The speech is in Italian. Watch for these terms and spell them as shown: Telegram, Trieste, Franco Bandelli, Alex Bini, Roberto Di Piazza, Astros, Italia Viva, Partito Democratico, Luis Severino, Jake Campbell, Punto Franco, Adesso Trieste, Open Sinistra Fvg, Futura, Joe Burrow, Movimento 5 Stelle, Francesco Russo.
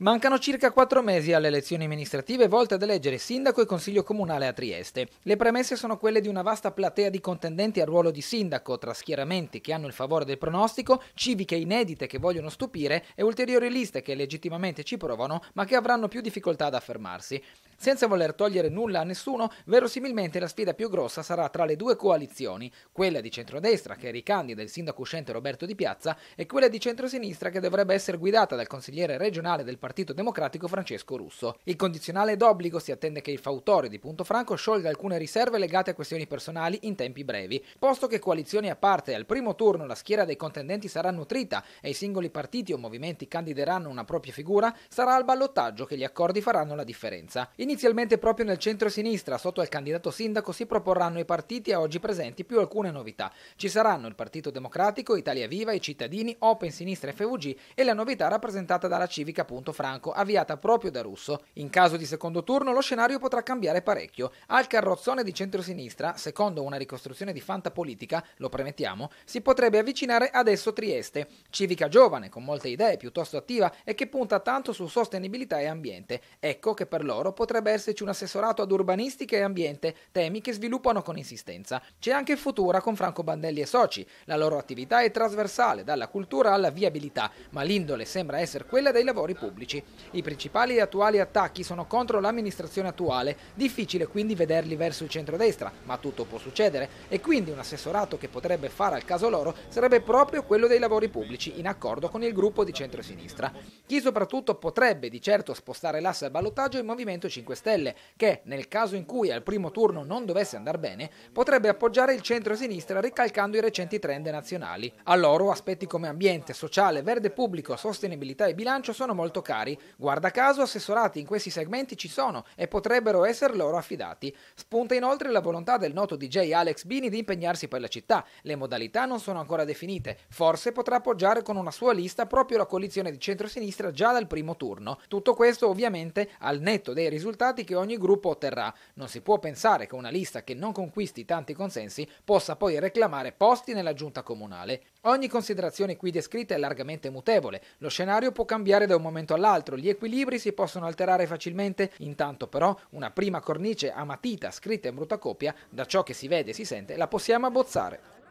Mancano circa 4 mesi alle elezioni amministrative volte ad eleggere sindaco e consiglio comunale a Trieste. Le premesse sono quelle di una vasta platea di contendenti al ruolo di sindaco, tra schieramenti che hanno il favore del pronostico, civiche inedite che vogliono stupire e ulteriori liste che legittimamente ci provano ma che avranno più difficoltà ad affermarsi. Senza voler togliere nulla a nessuno, verosimilmente la sfida più grossa sarà tra le due coalizioni, quella di centrodestra che ricandida il sindaco uscente Roberto Di Piazza e quella di centrosinistra che dovrebbe essere guidata dal consigliere regionale del Partito Democratico Francesco Russo. Il condizionale d'obbligo si attende che il fautore di Punto Franco sciolga alcune riserve legate a questioni personali in tempi brevi. Posto che coalizioni a parte al primo turno la schiera dei contendenti sarà nutrita e i singoli partiti o movimenti candideranno una propria figura, sarà al ballottaggio che gli accordi faranno la differenza. Inizialmente proprio nel centro-sinistra, sotto al candidato sindaco, si proporranno i partiti a oggi presenti più alcune novità. Ci saranno il Partito Democratico, Italia Viva, i Cittadini, Open Sinistra FVG e la novità rappresentata dalla civica Punto Franco, avviata proprio da Russo. In caso di secondo turno lo scenario potrà cambiare parecchio. Al carrozzone di centrosinistra, secondo una ricostruzione di fantapolitica, lo premettiamo, si potrebbe avvicinare Adesso Trieste, civica giovane con molte idee, piuttosto attiva e che punta tanto su sostenibilità e ambiente. Ecco che per loro potrebbe esserci un assessorato ad urbanistica e ambiente, temi che sviluppano con insistenza. C'è anche Futura con Franco Bandelli e soci. La loro attività è trasversale, dalla cultura alla viabilità, ma l'indole sembra essere quella dei lavori pubblici. I principali e attuali attacchi sono contro l'amministrazione attuale, difficile quindi vederli verso il centrodestra, ma tutto può succedere e quindi un assessorato che potrebbe fare al caso loro sarebbe proprio quello dei lavori pubblici, in accordo con il gruppo di centrosinistra. Chi soprattutto potrebbe di certo spostare l'asse al ballottaggio è il Movimento 5 Stelle, che nel caso in cui al primo turno non dovesse andar bene, potrebbe appoggiare il centrosinistra ricalcando i recenti trend nazionali. A loro aspetti come ambiente, sociale, verde pubblico, sostenibilità e bilancio sono molto cari. Guarda caso assessorati in questi segmenti ci sono e potrebbero essere loro affidati. Spunta inoltre la volontà del noto DJ Alex Bini di impegnarsi per la città. Le modalità non sono ancora definite, forse potrà appoggiare con una sua lista proprio la coalizione di centrosinistra già dal primo turno. Tutto questo ovviamente al netto dei risultati che ogni gruppo otterrà. Non si può pensare che una lista che non conquisti tanti consensi possa poi reclamare posti nella giunta comunale. Ogni considerazione qui descritta è largamente mutevole, lo scenario può cambiare da un momento all'altro, gli equilibri si possono alterare facilmente, intanto però una prima cornice a matita scritta in brutta copia, da ciò che si vede e si sente, la possiamo abbozzare.